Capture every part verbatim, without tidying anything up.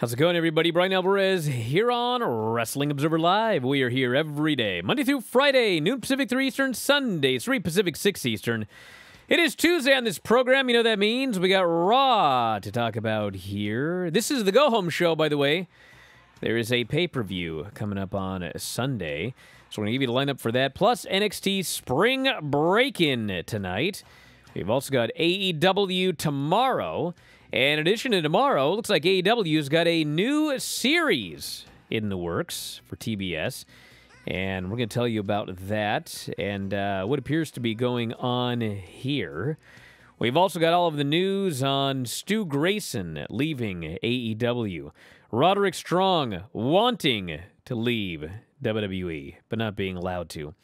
How's it going, everybody? Brian Alvarez here on Wrestling Observer Live. We are here every day, Monday through Friday, noon Pacific, three Eastern, Sunday, three Pacific, six Eastern. It is Tuesday on this program. You know what that means. We got Raw to talk about here. This is the go-home show, by the way. There is a pay-per-view coming up on Sunday, so we're going to give you the lineup for that, plus N X T Spring Break-In tonight. We've also got A E W tomorrow, and in addition to tomorrow, looks like A E W's got a new series in the works for T B S, and we're going to tell you about that and uh, what appears to be going on here. We've also got all of the news on Stu Grayson leaving A E W. Roderick Strong wanting to leave W W E, but not being allowed to.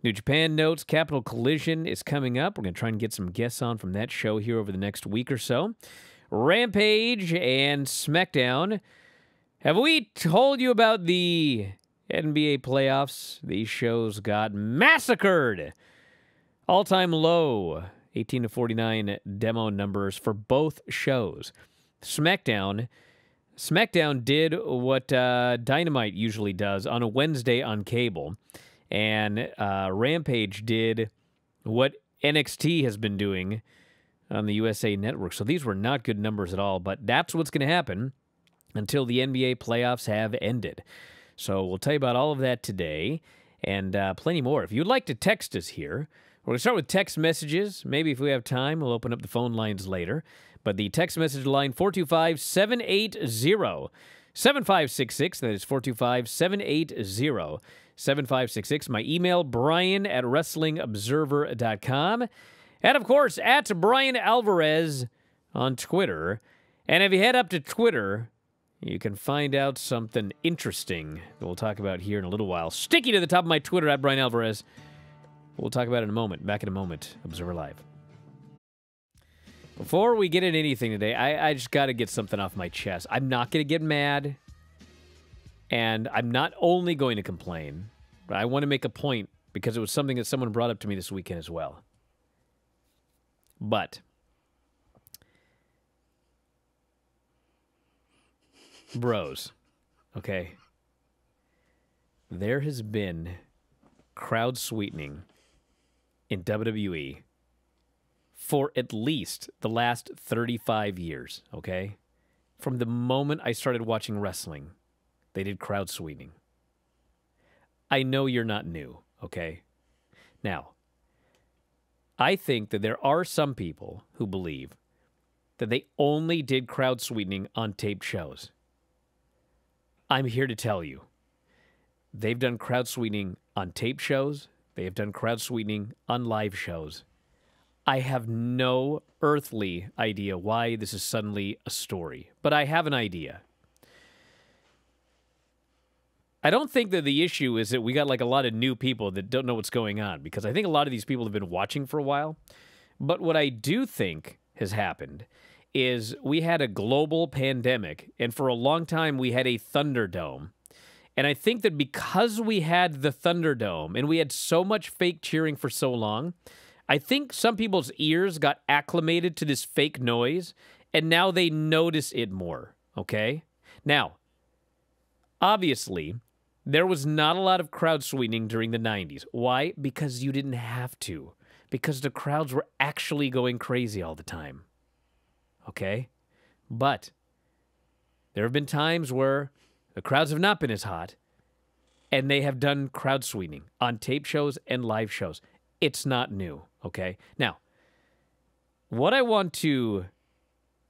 New Japan notes, Capital Collision is coming up. We're going to try and get some guests on from that show here over the next week or so. Rampage and SmackDown. Have we told you about the N B A playoffs? These shows got massacred. All-time low, eighteen to forty-nine demo numbers for both shows. SmackDown... SmackDown did what uh, Dynamite usually does on a Wednesday on cable, and uh, Rampage did what N X T has been doing on the U S A Network. So these were not good numbers at all, but that's what's going to happen until the N B A playoffs have ended. So we'll tell you about all of that today and uh, plenty more. If you'd like to text us here, we're going to start with text messages. Maybe if we have time, we'll open up the phone lines later. But the text message line, four two five, seven eight zero, seven five six six. That is four two five, seven eight zero, seven five six six. My email, Brian at wrestling observer dot com. And, of course, at Brian Alvarez on Twitter. And if you head up to Twitter, you can find out something interesting that we'll talk about here in a little while. Sticky to the top of my Twitter, at Brian Alvarez. We'll talk about it in a moment. Back in a moment. Observer Live. Before we get into anything today, I, I just got to get something off my chest. I'm not going to get mad, and I'm not only going to complain, but I want to make a point because it was something that someone brought up to me this weekend as well. But bros, okay? There has been crowd sweetening in W W E for at least the last thirty-five years, okay? From the moment I started watching wrestling, they did crowd sweeping. I know you're not new, okay? Now, I think that there are some people who believe that they only did crowd sweeping on taped shows. I'm here to tell you, they've done crowd sweeping on taped shows. They have done crowd sweeping on live shows. I have no earthly idea why this is suddenly a story, but I have an idea. I don't think that the issue is that we got like a lot of new people that don't know what's going on, because I think a lot of these people have been watching for a while. But what I do think has happened is we had a global pandemic, and for a long time we had a Thunderdome. And I think that because we had the Thunderdome and we had so much fake cheering for so long, I think some people's ears got acclimated to this fake noise, and now they notice it more, okay? Now, obviously, there was not a lot of crowd sweeping during the nineties. Why? Because you didn't have to. Because the crowds were actually going crazy all the time, okay? But there have been times where the crowds have not been as hot, and they have done crowd sweeping on tape shows and live shows. It's not new, okay? Now, what I want to...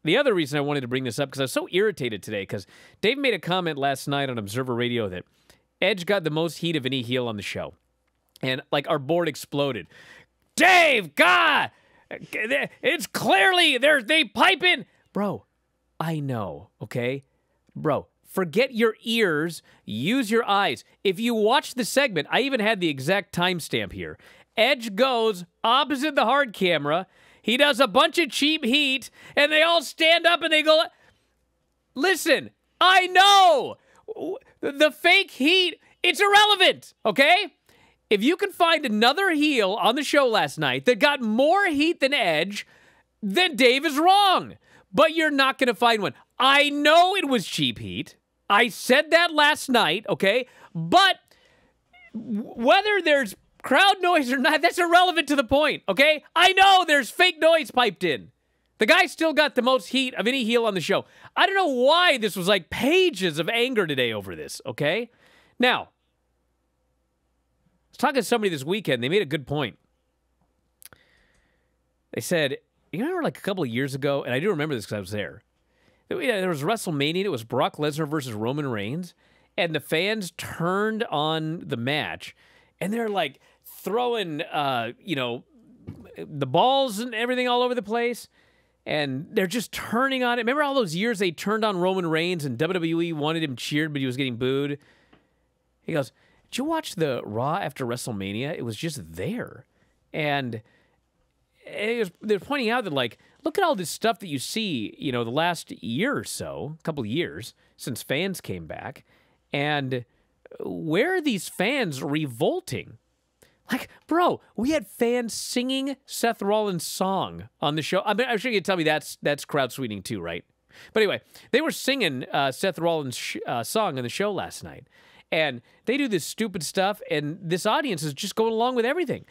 The other reason I wanted to bring this up, because I was so irritated today, because Dave made a comment last night on Observer Radio that Edge got the most heat of any heel on the show. And, like, our board exploded. Dave, God! It's clearly... They're, they pipe in... Bro, I know, okay? Bro, forget your ears. Use your eyes. If you watch the segment, I even had the exact timestamp here. Edge goes opposite the hard camera. He does a bunch of cheap heat, and they all stand up and they go, listen, I know the fake heat, it's irrelevant, okay? If you can find another heel on the show last night that got more heat than Edge, then Dave is wrong. but you're not going to find one. I know it was cheap heat. I said that last night, okay? But whether there's crowd noise or not, that's irrelevant to the point, okay? I know there's fake noise piped in. The guy still got the most heat of any heel on the show. I don't know why this was like pages of anger today over this, okay? Now, I was talking to somebody this weekend. They made a good point. They said, you know, like a couple of years ago, and I do remember this because I was there. There was WrestleMania. It was Brock Lesnar versus Roman Reigns, and the fans turned on the match, and they're like throwing, uh, you know, the balls and everything all over the place. And they're just turning on it. Remember all those years they turned on Roman Reigns and W W E wanted him cheered, but he was getting booed? He goes, did you watch the Raw after WrestleMania? It was just there. And they're pointing out that, like, look at all this stuff that you see, you know, the last year or so, a couple of years, since fans came back. And where are these fans revolting? Like, bro, we had fans singing Seth Rollins' song on the show. I mean, I'm sure you can tell me that's that's crowd sweeting too, right? But anyway, they were singing uh, Seth Rollins' sh uh, song on the show last night. And they do this stupid stuff, and this audience is just going along with everything.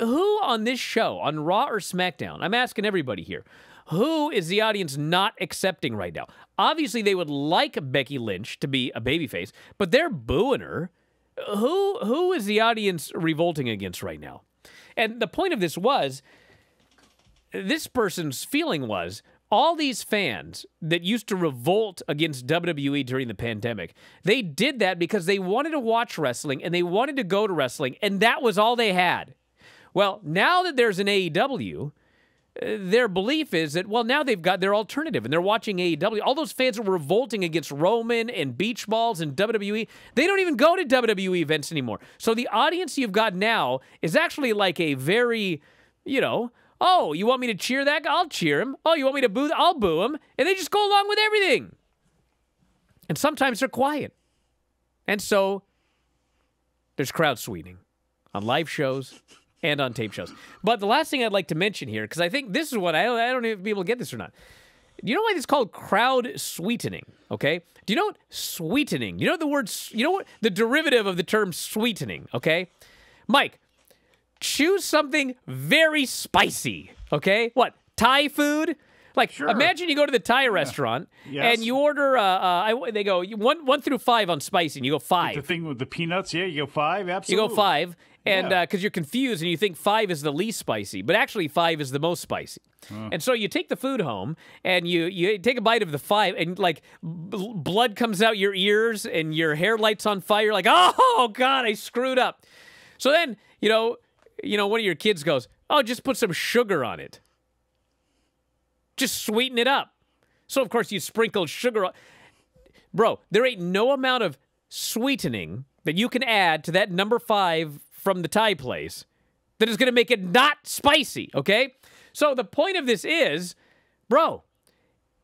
Who on this show, on Raw or SmackDown, I'm asking everybody here, who is the audience not accepting right now? Obviously, they would like Becky Lynch to be a babyface, but they're booing her. Who who is the audience revolting against right now? And the point of this was, this person's feeling was, all these fans that used to revolt against W W E during the pandemic, they did that because they wanted to watch wrestling and they wanted to go to wrestling, and that was all they had. Well, now that there's an A E W, their belief is that, well, now they've got their alternative, and they're watching A E W. All those fans are revolting against Roman and beach balls and W W E. They don't even go to W W E events anymore. So the audience you've got now is actually like a very, you know, oh, you want me to cheer that guy? I'll cheer him. Oh, you want me to boo? I'll boo him. And they just go along with everything. And sometimes they're quiet. And so there's crowd sweeping on live shows and on tape shows. But the last thing I'd like to mention here, because I think this is what, I don't, I don't know if people get this or not. You know why this is called crowd sweetening, okay? Do you know what sweetening, you know the word, you know what, the derivative of the term sweetening, okay? Mike, choose something very spicy, okay? What, Thai food? Like, sure. Imagine you go to the Thai restaurant, yeah. Yes. And you order, uh, uh, I, they go one, one through five on spicy, and you go five. The thing with the peanuts, yeah, you go five, absolutely. You go five. And because yeah. uh, you're confused and you think five is the least spicy, but actually five is the most spicy. Mm. And so you take the food home and you you take a bite of the five, and like b blood comes out your ears and your hair lights on fire. You're like, oh God, I screwed up. So then you know you know one of your kids goes, oh, just put some sugar on it, just sweeten it up. So of course you sprinkled sugar on. Bro, there ain't no amount of sweetening that you can add to that number five from the Thai place that is going to make it not spicy, okay? So the point of this is, bro,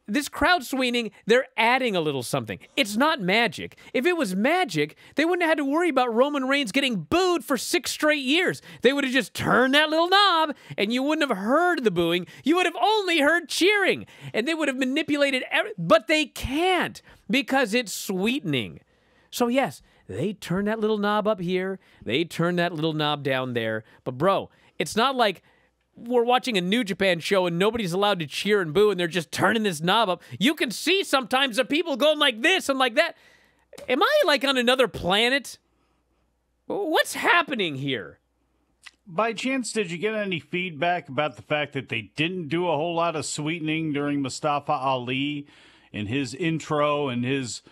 this crowd sweetening, they're adding a little something. It's not magic. If it was magic, they wouldn't have had to worry about Roman Reigns getting booed for six straight years. They would have just turned that little knob, and you wouldn't have heard the booing. You would have only heard cheering, and they would have manipulated every, but they can't because it's sweetening. So yes, they turn that little knob up here. They turn that little knob down there. But, bro, it's not like we're watching a New Japan show and nobody's allowed to cheer and boo and they're just turning this knob up. You can see sometimes the people going like this and like that. Am I, like, on another planet? What's happening here? By chance, did you get any feedback about the fact that they didn't do a whole lot of sweetening during Mustafa Ali and his intro and his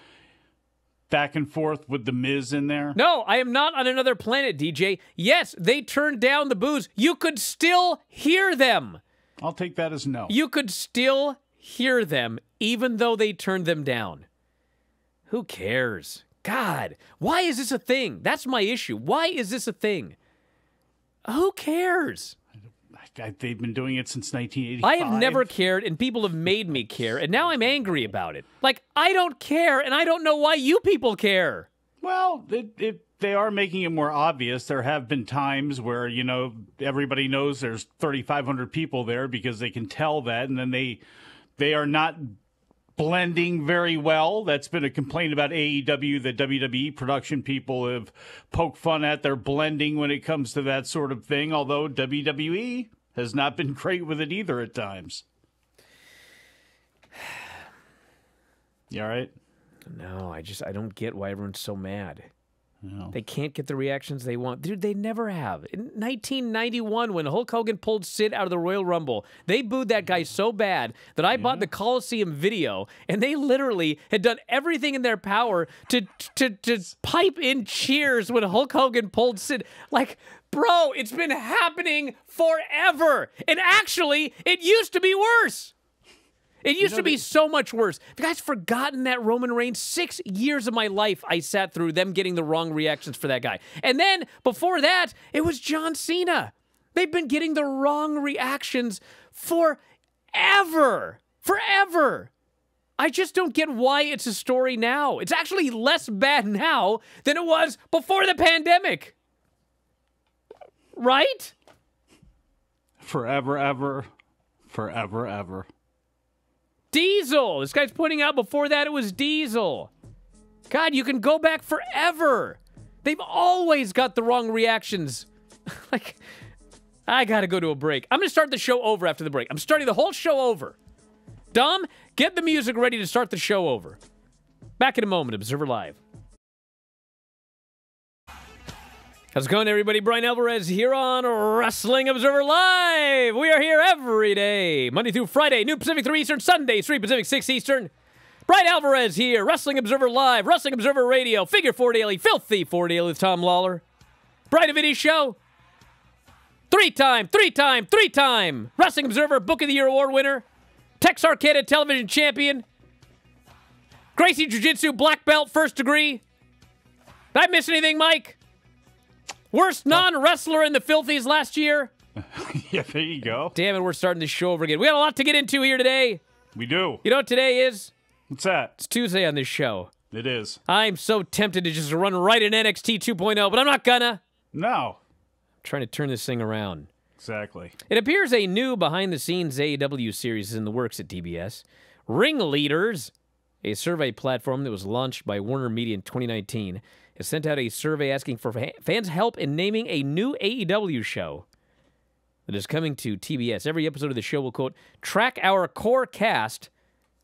back and forth with The Miz in there? No, I am not on another planet, D J. Yes, they turned down the boos. You could still hear them. I'll take that as no. You could still hear them, even though they turned them down. Who cares? God, why is this a thing? That's my issue. Why is this a thing? Who cares? I, they've been doing it since nineteen eighty-five. I have never cared, and people have made me care, and now I'm angry about it. Like, I don't care, and I don't know why you people care. Well, it, it, they are making it more obvious. There have been times where, you know, everybody knows there's thirty-five hundred people there because they can tell that, and then they They are not blending very well. That's been a complaint about A E W, that W W E production people have poked fun at their blending when it comes to that sort of thing, although W W E has not been great with it either at times. You all right? No, I just, I don't get why everyone's so mad. No. They can't get the reactions they want. Dude, they never have. In nineteen ninety-one, when Hulk Hogan pulled Sid out of the Royal Rumble, they booed that guy so bad that I yeah. bought the Coliseum video, and they literally had done everything in their power to, to, to pipe in cheers when Hulk Hogan pulled Sid. Like, bro, it's been happening forever. And actually, it used to be worse. It used you know, to be so much worse. If you guys forgotten that Roman Reigns, six years of my life I sat through them getting the wrong reactions for that guy. And then, before that, it was John Cena. They've been getting the wrong reactions forever. Forever. I just don't get why it's a story now. It's actually less bad now than it was before the pandemic. Right? Forever, ever. Forever, ever. Diesel. This guy's pointing out before that it was Diesel. God, you can go back forever. They've always got the wrong reactions. Like, I gotta go to a break. I'm gonna start the show over after the break. I'm starting the whole show over. Dom, get the music ready to start the show over. Back in a moment, Observer Live. How's it going, everybody? Brian Alvarez here on Wrestling Observer Live. We are here every day, Monday through Friday, noon Pacific, three Eastern, Sunday, three Pacific, six Eastern. Brian Alvarez here, Wrestling Observer Live, Wrestling Observer Radio, Figure four Daily, Filthy four Daily with Tom Lawler. Brian and Vinny's show. Three-time, three-time, three-time Wrestling Observer Book of the Year award winner. Texarkana television champion. Gracie Jiu-Jitsu black belt first degree. Did I miss anything, Mike? Worst non-wrestler in the Filthies last year. Yeah, there you go. Damn it, we're starting the show over again. We got a lot to get into here today. We do. You know what today is? What's that? It's Tuesday on this show. It is. I'm so tempted to just run right in N X T two point oh, but I'm not gonna. No. I'm trying to turn this thing around. Exactly. It appears a new behind-the-scenes A E W series is in the works at D B S. Ringleaders, a survey platform that was launched by Warner Media in twenty nineteen, has sent out a survey asking for fans' help in naming a new A E W show that is coming to T B S. Every episode of the show will, quote, track our core cast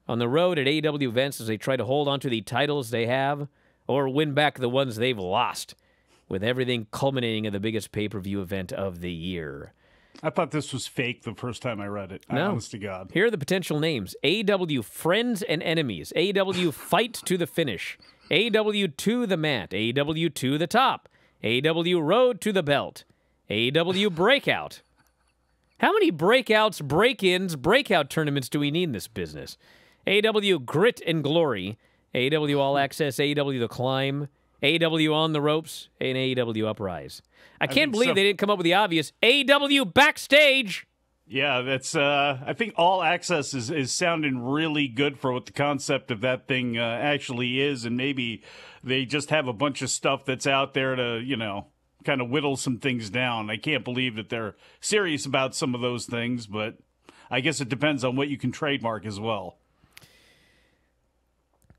on the road at A E W events as they try to hold on to the titles they have or win back the ones they've lost, with everything culminating in the biggest pay-per-view event of the year. I thought this was fake the first time I read it. No. Honest to God. Here are the potential names. A E W Friends and Enemies. A E W Fight to the Finish. A E W to the Mat. A E W to the Top. A E W Road to the Belt. A E W Breakout. How many breakouts, break-ins, breakout tournaments do we need in this business? A E W Grit and Glory. A E W All Access. A E W The Climb. A E W On the Ropes, and A E W Uprise. I can't I mean, believe so, they didn't come up with the obvious. A E W Backstage! Yeah, that's, uh, I think All Access is, is sounding really good for what the concept of that thing uh, actually is, and maybe they just have a bunch of stuff that's out there to, you know, kind of whittle some things down. I can't believe that they're serious about some of those things, but I guess it depends on what you can trademark as well.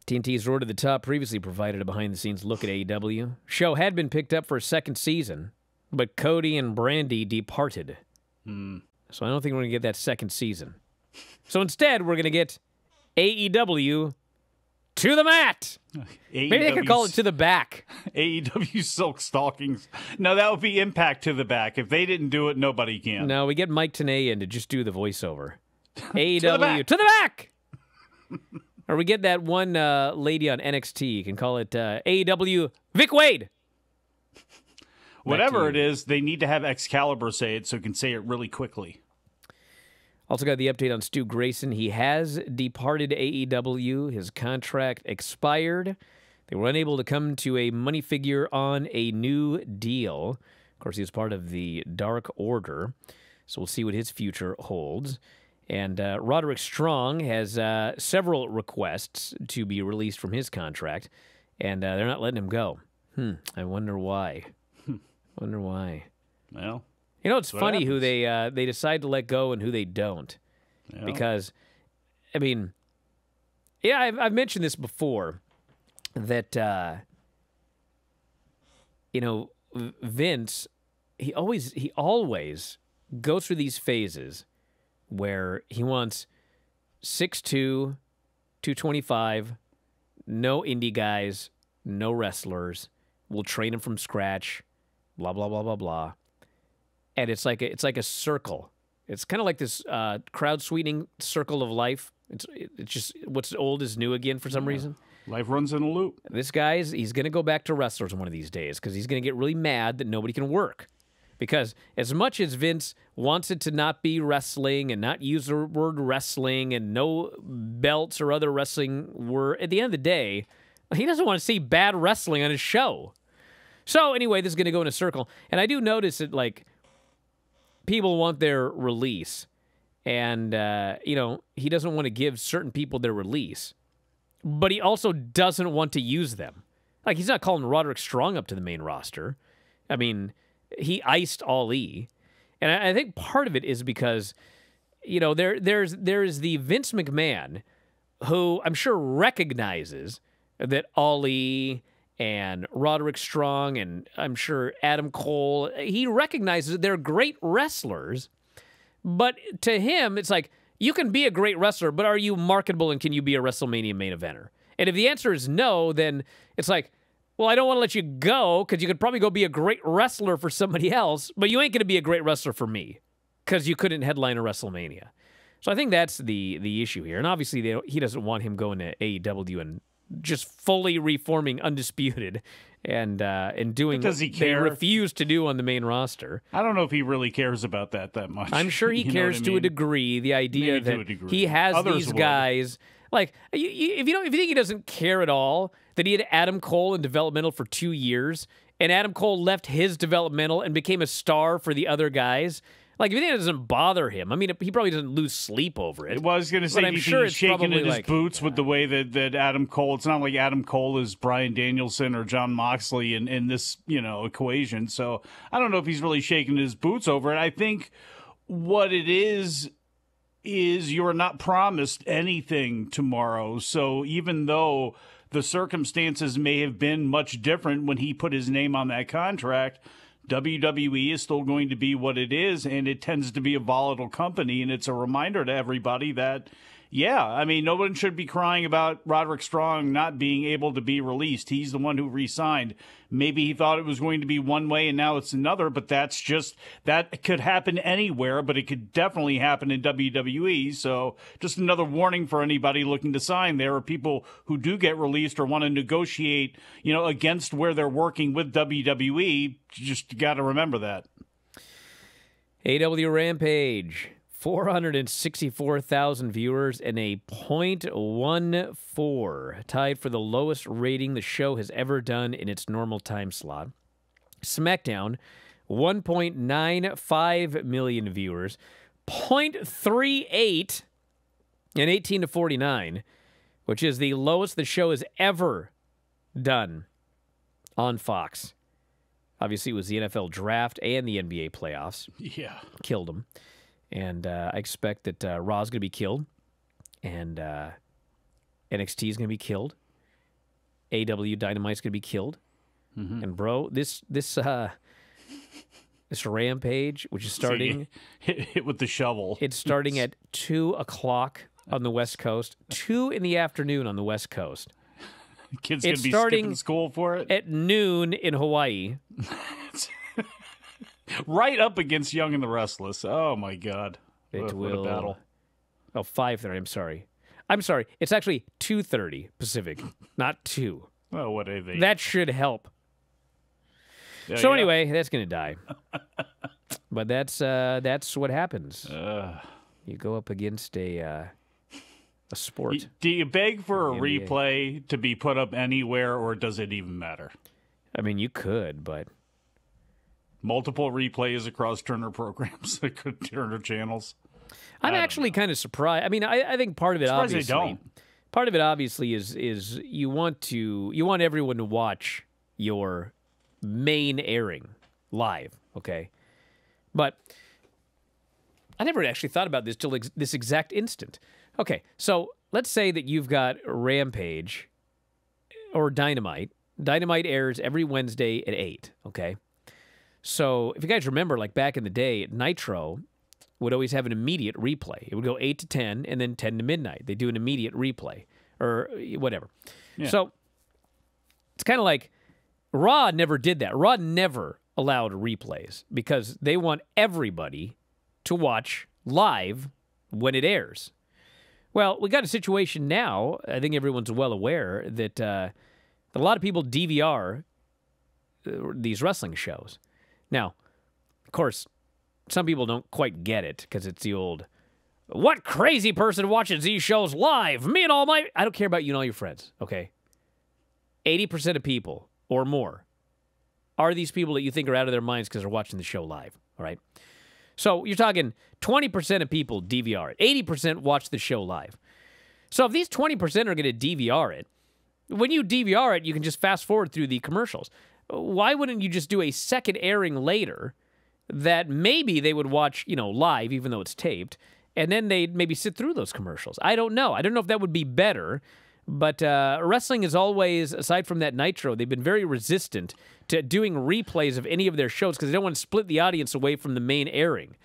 T N T's Roar to the Top previously provided a behind-the-scenes look at A E W. Show had been picked up for a second season, but Cody and Brandy departed. Mm. So I don't think we're going to get that second season. So instead, we're going to get A E W to the Mat. Maybe they could call it To the Back. A E W Silk Stockings. No, that would be Impact To the Back. If they didn't do it, nobody can. No, we get Mike Tenay in to just do the voiceover. A E W to the Back. To the Back. Or we get that one uh, lady on N X T. You can call it uh, A E W Vic Wade. Whatever it is, they need to have Excalibur say it so you can say it really quickly. Also got the update on Stu Grayson. He has departed A E W. His contract expired. They were unable to come to a money figure on a new deal. Of course, he was part of the Dark Order. So we'll see what his future holds. And uh, Roderick Strong has uh, several requests to be released from his contract, and uh, they're not letting him go. Hmm. I wonder why. Wonder why. Well, you know, it's funny happens. who they uh, they decide to let go and who they don't, well. because I mean, yeah, I've, I've mentioned this before, that, uh, you know, Vince, he always, he always goes through these phases where he wants six two, two twenty-five, no indie guys, no wrestlers, we'll train them from scratch, blah, blah, blah, blah, blah. And it's like a, it's like a circle. It's kind of like this uh, crowd-sweetening circle of life. It's, it's just what's old is new again for some yeah. reason. Life runs in a loop. This guy's, he's going to go back to wrestlers one of these days because he's going to get really mad that nobody can work. Because as much as Vince wants it to not be wrestling and not use the word wrestling and no belts or other wrestling word, at the end of the day, he doesn't want to see bad wrestling on his show. So anyway, this is going to go in a circle. And I do notice that, like, people want their release. And, uh, you know, he doesn't want to give certain people their release. But he also doesn't want to use them. Like, he's not calling Roderick Strong up to the main roster. I mean, he iced Ali. And I think part of it is because, you know, there there's there is the Vince McMahon who I'm sure recognizes that Ali and Roderick Strong and I'm sure Adam Cole, he recognizes that they're great wrestlers. But to him, it's like, you can be a great wrestler, but are you marketable and can you be a WrestleMania main eventer? And if the answer is no, then it's like, well, I don't want to let you go because you could probably go be a great wrestler for somebody else, but you ain't going to be a great wrestler for me because you couldn't headline a WrestleMania. So I think that's the the issue here. And obviously, they don't, he doesn't want him going to A E W and just fully reforming Undisputed and uh, and doing what they refuse to do on the main roster. I don't know if he really cares about that that much. I'm sure he cares I mean? to a degree. The idea Maybe that degree. he has Others these will. guys, like, you, you, if you don't, if you think he doesn't care at all that he had Adam Cole in developmental for two years and Adam Cole left his developmental and became a star for the other guys. Like, if you think it doesn't bother him, I mean, he probably doesn't lose sleep over it. Well, I was going to say, I'm sure he's shaking in his like, boots with the way that, that Adam Cole, it's not like Adam Cole is Bryan Danielson or Jon Moxley in, in this, you know, equation. So I don't know if he's really shaking his boots over it. I think what it is, is you're not promised anything tomorrow. So even though the circumstances may have been much different when he put his name on that contract, W W E is still going to be what it is, and it tends to be a volatile company, and it's a reminder to everybody that, yeah, I mean, no one should be crying about Roderick Strong not being able to be released. He's the one who re-signed. Maybe he thought it was going to be one way, and now it's another, but that's just, that could happen anywhere, but it could definitely happen in W W E, so just another warning for anybody looking to sign. There are people who do get released or want to negotiate, you know, against where they're working with W W E. Just got to remember that. A E W Rampage, four hundred sixty-four thousand viewers and a point one four, tied for the lowest rating the show has ever done in its normal time slot. SmackDown, one point nine five million viewers, point three eight and eighteen to forty-nine, which is the lowest the show has ever done on Fox. Obviously, it was the N F L draft and the N B A playoffs. Yeah. Killed them. And uh, I expect that uh, Raw's going to be killed. And uh, N X T is going to be killed. A W Dynamite's going to be killed. Mm-hmm. And, bro, this this uh, this Rampage, which is starting... So hit, hit with the shovel. It's starting it's... at two o'clock on the West Coast. two in the afternoon on the West Coast. Kids going to be skipping school for it? At noon in Hawaii. Right up against Young and the Restless. Oh, my God. It what, will. What a battle. Oh, five thirty. I'm sorry. I'm sorry. It's actually two thirty Pacific, not two. Oh, what are they? That should help. Oh, so, yeah. Anyway, that's going to die. But that's uh, that's what happens. Uh, you go up against a... Uh, A sport. Do you beg for a replay to be put up anywhere, or does it even matter? I mean, you could, but... Multiple replays across Turner programs, Turner channels. I'm actually kind of surprised. I mean, I, I think part of it, obviously... Surprised they don't. Part of it, obviously, is is you want to you want everyone to watch your main airing live, okay? But I never actually thought about this till ex this exact instant. Okay, so let's say that you've got Rampage or Dynamite. Dynamite airs every Wednesday at eight, okay? So if you guys remember, like back in the day, Nitro would always have an immediate replay. It would go eight to ten and then ten to midnight. They do an immediate replay or whatever. Yeah. So it's kind of like Raw never did that. Raw never allowed replays because they want everybody to watch live when it airs. Well, we got a situation now, I think everyone's well aware, that uh, a lot of people D V R these wrestling shows. Now, of course, some people don't quite get it because it's the old, what crazy person watches these shows live? Me and all my... I don't care about you and all your friends, okay? eighty percent of people or more are these people that you think are out of their minds because they're watching the show live, all right? So you're talking twenty percent of people D V R it. eighty percent watch the show live. So if these twenty percent are going to D V R it, when you D V R it, you can just fast forward through the commercials. Why wouldn't you just do a second airing later that maybe they would watch, you know, live, even though it's taped, and then they'd maybe sit through those commercials? I don't know. I don't know if that would be better, but uh, wrestling is always, aside from that Nitro, they've been very resistant to doing replays of any of their shows because they don't want to split the audience away from the main airing.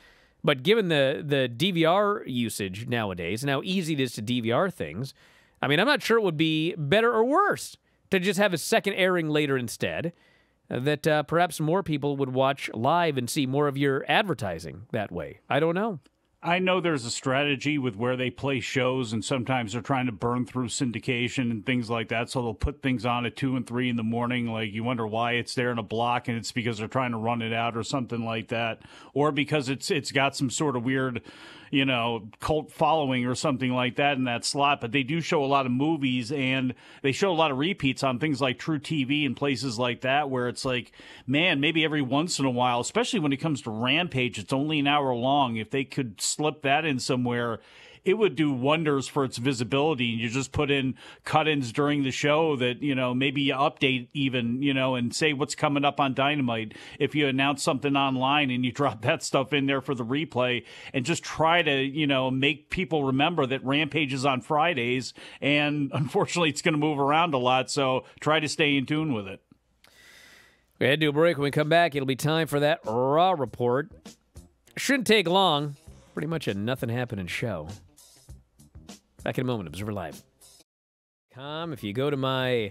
But given the, the D V R usage nowadays and how easy it is to D V R things, I mean, I'm not sure it would be better or worse to just have a second airing later instead, that uh, perhaps more people would watch live and see more of your advertising that way. I don't know. I know there's a strategy with where they play shows, and sometimes they're trying to burn through syndication and things like that, so they'll put things on at two and three in the morning. Like, you wonder why it's there in a block, and it's because they're trying to run it out or something like that, or because it's it's got some sort of weird, you know, cult following or something like that in that slot. But they do show a lot of movies, and they show a lot of repeats on things like True T V and places like that, where it's like, man, maybe every once in a while, especially when it comes to Rampage, it's only an hour long. If they could slip that in somewhere, it would do wonders for its visibility. And you just put in cut-ins during the show that, you know, maybe you update even, you know, and say what's coming up on Dynamite. If you announce something online and you drop that stuff in there for the replay, and just try to, you know, make people remember that Rampage is on Fridays, and unfortunately it's going to move around a lot, so try to stay in tune with it. We had to do a break. When we come back, it'll be time for that Raw report. Shouldn't take long. Pretty much a nothing happening show. Back in a moment, Observer Live. Com, if you go to my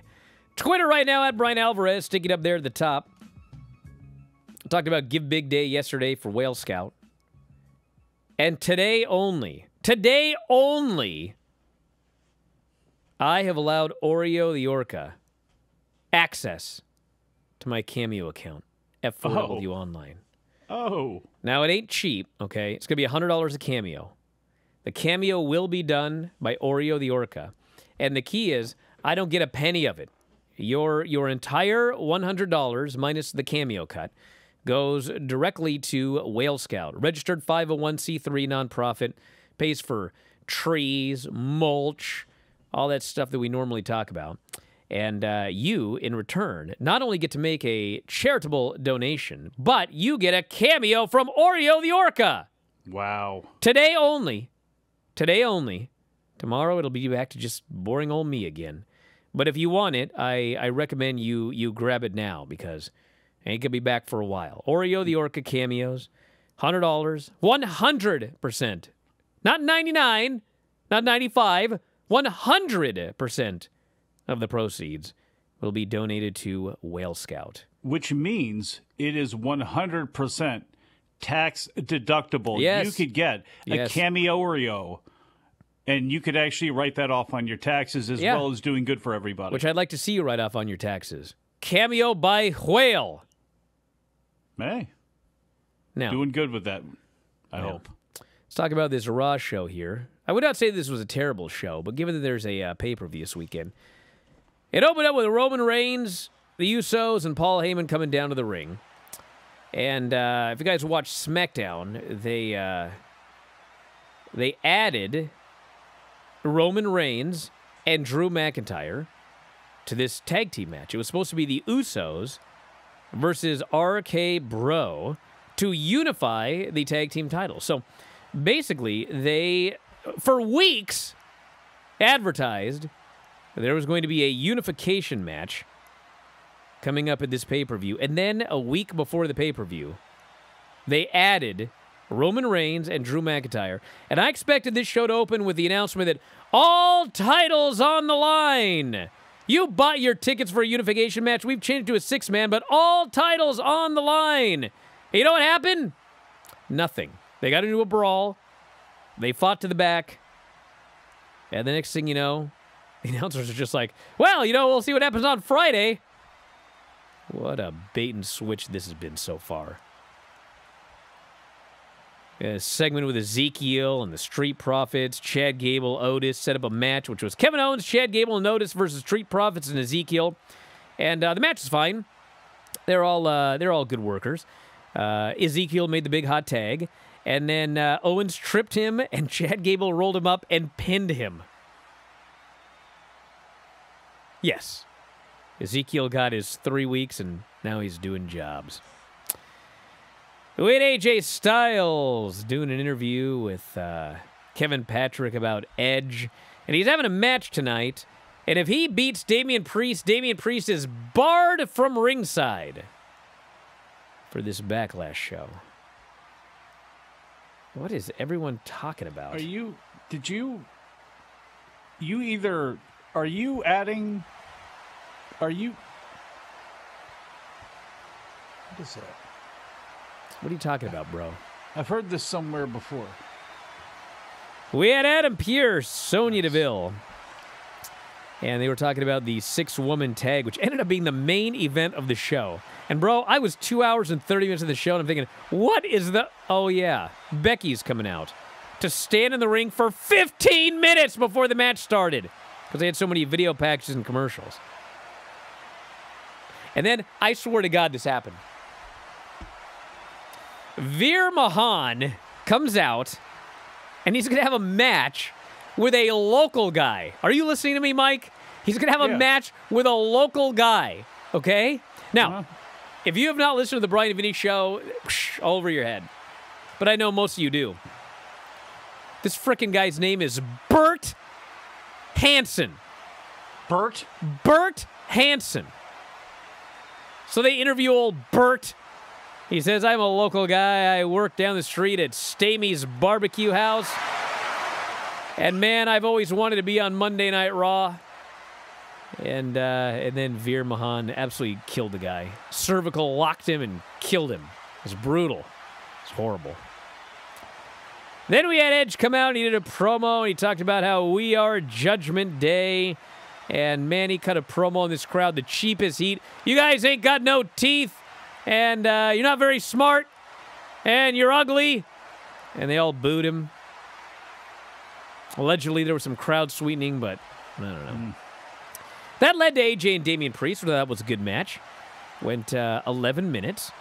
Twitter right now, at Brian Alvarez, stick it up there at the top. I talked about Give Big Day yesterday for Whale Scout. And today only, today only, I have allowed Oreo the Orca access to my Cameo account, F four W Online. Oh. Now, it ain't cheap, okay? It's going to be one hundred dollars a cameo. The cameo will be done by Oreo the Orca. And the key is, I don't get a penny of it. Your, your entire one hundred dollars, minus the cameo cut, goes directly to Whale Scout. Registered five oh one c three nonprofit. Pays for trees, mulch, all that stuff that we normally talk about. And uh, you, in return, not only get to make a charitable donation, but you get a cameo from Oreo the Orca. Wow. Today only. Today only. Tomorrow it'll be back to just boring old me again. But if you want it, I, I recommend you you grab it now, because it ain't going to be back for a while. Oreo the Orca cameos, one hundred dollars, one hundred percent. Not ninety-nine, not ninety-five, one hundred percent. Of the proceeds will be donated to Whale Scout. Which means it is one hundred percent tax deductible. Yes. You could get a yes. cameo Oreo, and you could actually write that off on your taxes, as yeah. well as doing good for everybody. Which I'd like to see you write off on your taxes. Cameo by Whale. Hey. Now, doing good with that, I now. hope. Let's talk about this Raw show here. I would not say this was a terrible show, but given that there's a uh, pay-per-view this weekend... It opened up with Roman Reigns, the Usos, and Paul Heyman coming down to the ring. And uh, if you guys watch SmackDown, they uh, they added Roman Reigns and Drew McIntyre to this tag team match. It was supposed to be the Usos versus R K Bro to unify the tag team title. So basically, they for weeks advertised there was going to be a unification match coming up at this pay-per-view. And then a week before the pay-per-view, they added Roman Reigns and Drew McIntyre. And I expected this show to open with the announcement that all titles on the line. You bought your tickets for a unification match. We've changed to a six-man, but all titles on the line. You know what happened? Nothing. They got into a brawl. They fought to the back. And the next thing you know, the announcers are just like, well, you know, we'll see what happens on Friday. What a bait and switch this has been so far. A segment with Ezekiel and the Street Profits. Chad Gable, Otis set up a match, which was Kevin Owens, Chad Gable, and Otis versus Street Profits and Ezekiel. And uh, the match is fine. They're all uh, they're all good workers. Uh, Ezekiel made the big hot tag, and then uh, Owens tripped him, and Chad Gable rolled him up and pinned him. Yes. Ezekiel got his three weeks, and now he's doing jobs. We had A J Styles doing an interview with uh, Kevin Patrick about Edge, and he's having a match tonight, and if he beats Damian Priest, Damian Priest is barred from ringside for this Backlash show. What is everyone talking about? Are you... Did you... You either... Are you adding... Are you... What is that? What are you talking about, bro? I've heard this somewhere before. We had Adam Pearce, Sonya Deville. And they were talking about the six-woman tag, which ended up being the main event of the show. And, bro, I was two hours and thirty minutes of the show, and I'm thinking, what is the... Oh, yeah. Becky's coming out to stand in the ring for fifteen minutes before the match started because they had so many video packages and commercials. And then, I swear to God, this happened. Veer Mahan comes out, and he's going to have a match with a local guy. Are you listening to me, Mike? He's going to have yeah. a match with a local guy, okay? Now, uh-huh. if you have not listened to the Brian and Vinny show, whoosh, all over your head. But I know most of you do. This frickin' guy's name is Bert Hansen. Bert? Bert Hansen. So they interview old Bert. He says, I'm a local guy. I work down the street at Stamey's Barbecue House. And, man, I've always wanted to be on Monday Night Raw. And, uh, and then Veer Mahan absolutely killed the guy. Cervical locked him and killed him. It was brutal. It was horrible. Then we had Edge come out, and he did a promo, and he talked about how we are Judgment Day. And, man, he cut a promo on this crowd, the cheapest heat. You guys ain't got no teeth, and uh, you're not very smart, and you're ugly. And they all booed him. Allegedly, there was some crowd sweetening, but I don't know. Mm. That led to A J and Damian Priest, which I thought was a good match. Went uh, eleven minutes,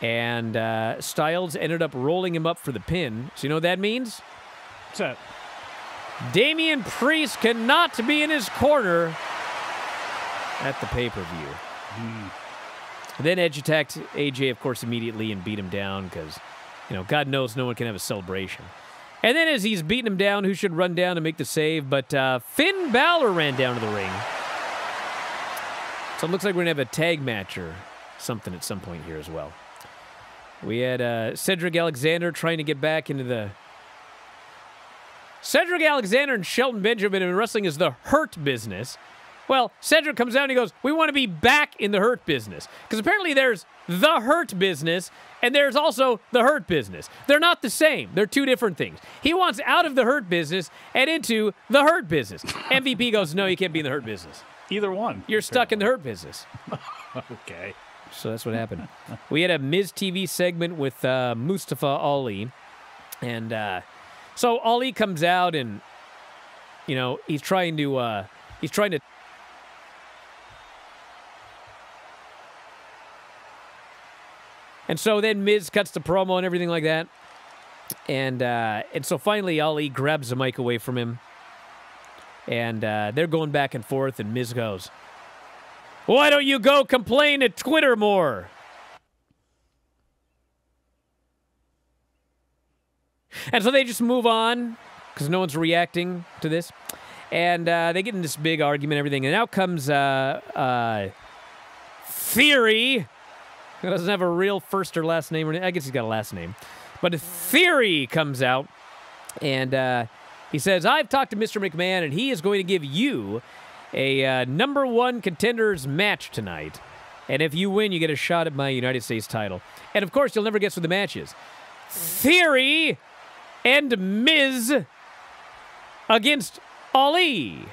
and uh, Styles ended up rolling him up for the pin. So you know what that means? What's that? Damian Priest cannot be in his corner at the pay-per-view. Mm. Then Edge attacked A J, of course, immediately and beat him down because, you know, God knows no one can have a celebration. And then as he's beating him down, who should run down and make the save? But uh, Finn Balor ran down to the ring. So it looks like we're going to have a tag match or something at some point here as well. We had uh, Cedric Alexander trying to get back into the... Cedric Alexander and Shelton Benjamin in wrestling is the Hurt Business. Well, Cedric comes out and he goes, we want to be back in the Hurt Business. Because apparently there's the Hurt Business and there's also the Hurt Business. They're not the same. They're two different things. He wants out of the Hurt Business and into the Hurt Business. M V P goes, no, you can't be in the Hurt Business. Either one. You're stuck in the Hurt Business. Okay. So that's what happened. We had a Miz T V segment with uh, Mustafa Ali. And... Uh, So Ali comes out and, you know, he's trying to, uh, he's trying to. And so then Miz cuts the promo and everything like that. And, uh, and so finally Ali grabs the mic away from him. And uh, they're going back and forth and Miz goes, why don't you go complain at Twitter more? And so they just move on, because no one's reacting to this. And uh, they get in this big argument and everything. And out comes uh, uh, Theory, who doesn't have a real first or last name. Or I guess he's got a last name. But Theory comes out, and uh, he says, I've talked to Mister McMahon, and he is going to give you a uh, number one contenders match tonight. And if you win, you get a shot at my United States title. And, of course, you'll never guess who the match is. Theory and Miz against Ali.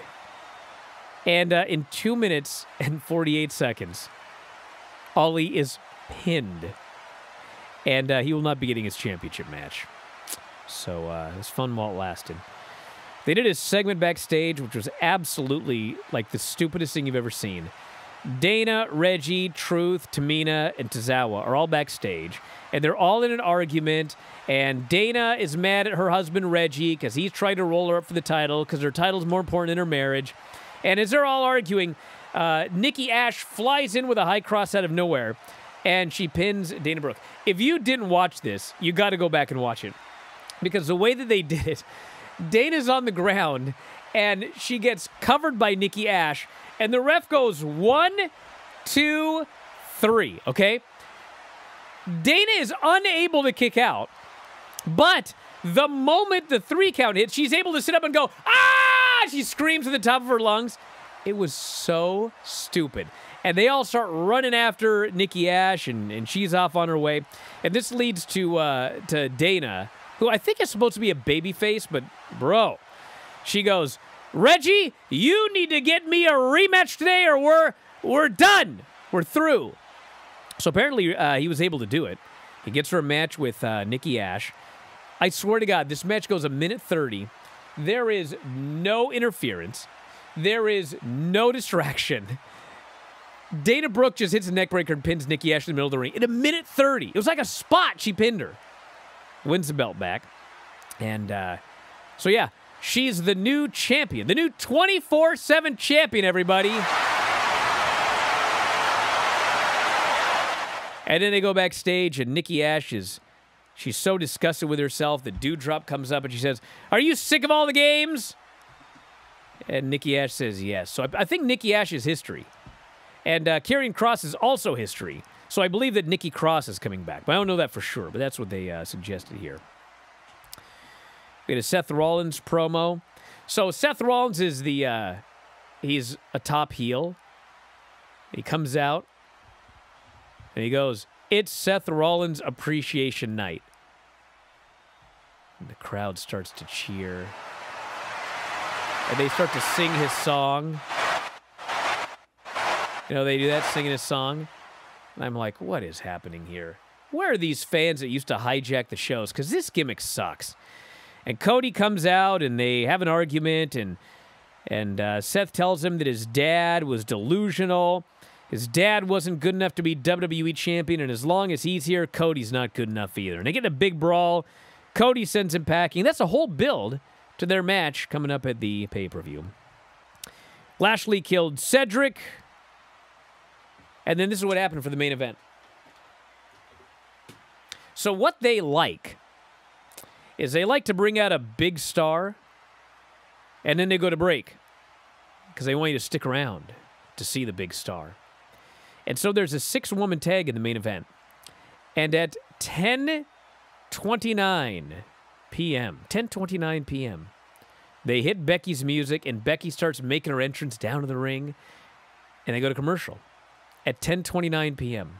And uh, in two minutes and forty-eight seconds, Ali is pinned. And uh, he will not be getting his championship match. So uh, it was fun while it lasted. They did a segment backstage, which was absolutely like the stupidest thing you've ever seen. Dana, Reggie, Truth, Tamina, and Tozawa are all backstage, and they're all in an argument, and Dana is mad at her husband, Reggie, because he's trying to roll her up for the title, because her title's more important than her marriage. And as they're all arguing, uh, Nikki Ash flies in with a high cross out of nowhere, and she pins Dana Brooke. If you didn't watch this, you got to go back and watch it, because the way that they did it, Dana's on the ground, and she gets covered by Nikki Ash, and the ref goes one, two, three, okay? Dana is unable to kick out, but the moment the three count hits, she's able to sit up and go, ah! She screams at the top of her lungs. It was so stupid. And they all start running after Nikki Ash, and, and she's off on her way. And this leads to, uh, to Dana, who I think is supposed to be a babyface, but bro, she goes, Reggie, you need to get me a rematch today or we're, we're done. We're through. So apparently uh, he was able to do it. He gets her a match with uh, Nikki Ash. I swear to God, this match goes a minute thirty. There is no interference. There is no distraction. Dana Brooke just hits a neckbreaker and pins Nikki Ash in the middle of the ring. In a minute thirty. It was like a spot she pinned her. Wins the belt back. And uh, so, yeah. She's the new champion, the new twenty-four seven champion, everybody. And then they go backstage, and Nikki Ash is, she's so disgusted with herself that Dewdrop comes up, and she says, are you sick of all the games? And Nikki Ash says yes. So I, I think Nikki Ash is history. And uh, Karrion Kross is also history. So I believe that Nikki Cross is coming back. But I don't know that for sure, but that's what they uh, suggested here. We had a Seth Rollins promo. So Seth Rollins is the, uh, he's a top heel. He comes out and he goes, it's Seth Rollins Appreciation Night. And the crowd starts to cheer. And they start to sing his song. You know, they do that, singing his song. And I'm like, what is happening here? Where are these fans that used to hijack the shows? Because this gimmick sucks. And Cody comes out, and they have an argument, and and uh, Seth tells him that his dad was delusional. His dad wasn't good enough to be W W E champion, and as long as he's here, Cody's not good enough either. And they get in a big brawl. Cody sends him packing. That's a whole build to their match coming up at the pay-per-view. Lashley killed Cedric. And then this is what happened for the main event. So what they like is they like to bring out a big star, and then they go to break, because they want you to stick around to see the big star. And so there's a six-woman tag in the main event. And at ten twenty-nine p m, ten twenty-nine p m, they hit Becky's music, and Becky starts making her entrance down to the ring, and they go to commercial at ten twenty-nine p m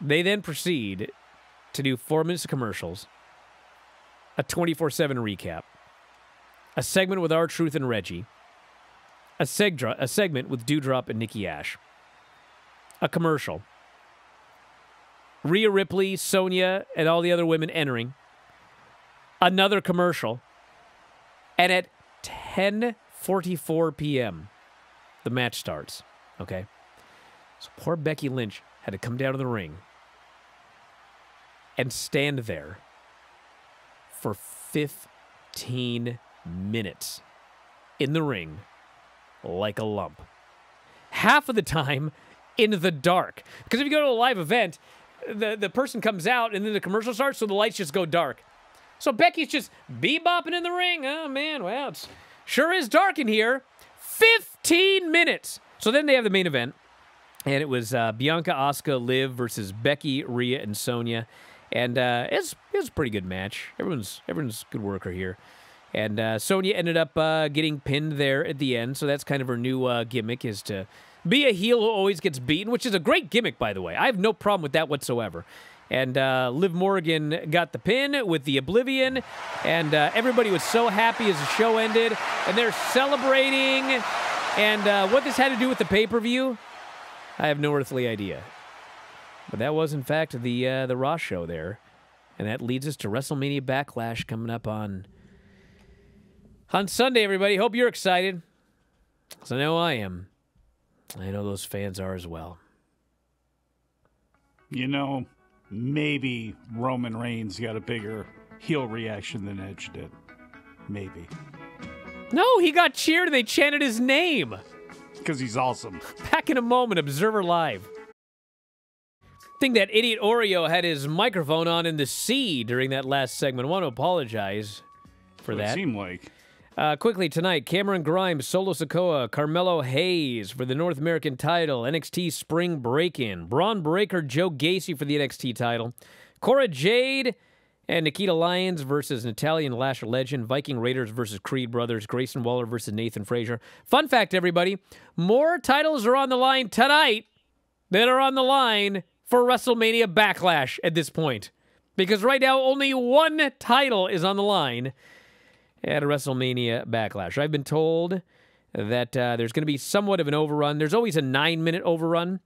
They then proceed to do four minutes of commercials, a twenty-four seven recap, a segment with R-Truth and Reggie, a, segdra a segment with Dewdrop and Nikki Ash, a commercial, Rhea Ripley, Sonya, and all the other women entering, another commercial, and at ten forty-four p m, the match starts, okay? So poor Becky Lynch had to come down to the ring and stand there for fifteen minutes in the ring like a lump. Half of the time in the dark. Because if you go to a live event, the, the person comes out and then the commercial starts, so the lights just go dark. So Becky's just bebopping in the ring. Oh, man. Well, it sure is dark in here. fifteen minutes. So then they have the main event. And it was uh, Bianca, Asuka, Liv versus Becky, Rhea, and Sonya. And uh, it's it was a pretty good match. Everyone's everyone's a good worker here. And uh, Sonya ended up uh, getting pinned there at the end. So that's kind of her new uh, gimmick, is to be a heel who always gets beaten, which is a great gimmick, by the way. I have no problem with that whatsoever. And uh, Liv Morgan got the pin with the Oblivion. And uh, everybody was so happy as the show ended. And they're celebrating. And uh, what this had to do with the pay-per-view, I have no earthly idea. But that was, in fact, the uh, the Raw show there. And that leads us to WrestleMania Backlash coming up on, on Sunday, everybody. Hope you're excited. So I know I am. I know those fans are as well. You know, maybe Roman Reigns got a bigger heel reaction than Edge did. Maybe. No, he got cheered and they chanted his name. Because he's awesome. Back in a moment, Observer Live. I think that idiot Oreo had his microphone on in the sea during that last segment. I want to apologize for that. It seemed like. Uh, quickly tonight, Cameron Grimes, Solo Sikoa, Carmelo Hayes for the North American title, N X T Spring Break-In, Braun Breaker, Joe Gacy for the N X T title, Cora Jade and Nikita Lyons versus Natalya and Lash Legend, Viking Raiders versus Creed Brothers, Grayson Waller versus Nathan Frazier. Fun fact, everybody, more titles are on the line tonight than are on the line for WrestleMania Backlash at this point. Because right now, only one title is on the line at a WrestleMania Backlash. I've been told that uh, there's going to be somewhat of an overrun. There's always a nine minute overrun,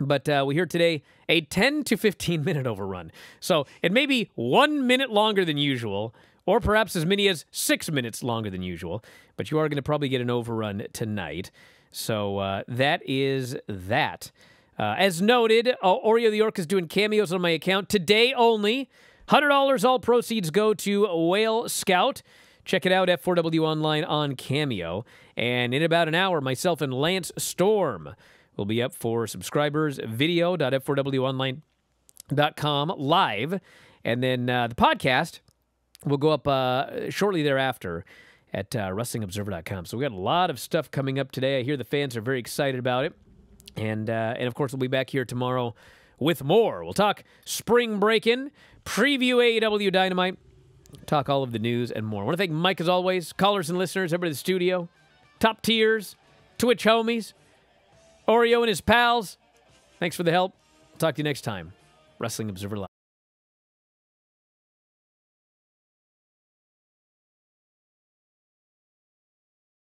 but uh, we hear today a ten to fifteen minute overrun. So it may be one minute longer than usual, or perhaps as many as six minutes longer than usual, but you are going to probably get an overrun tonight. So uh, that is that. Uh, as noted, uh, Oreo the Orc is doing cameos on my account today only. one hundred dollars, all proceeds go to Whale Scout. Check it out at four W Online on Cameo. And in about an hour, myself and Lance Storm will be up for subscribers. video dot f four w online dot com live. And then uh, the podcast will go up uh, shortly thereafter at uh, wrestling observer dot com. So we got a lot of stuff coming up today. I hear the fans are very excited about it. And, uh, and of course, we'll be back here tomorrow with more. We'll talk Spring Break-In, preview A E W Dynamite, talk all of the news and more. I want to thank Mike, as always, callers and listeners, everybody in the studio, top tiers, Twitch homies, Oreo and his pals. Thanks for the help. Talk to you next time. Wrestling Observer Live.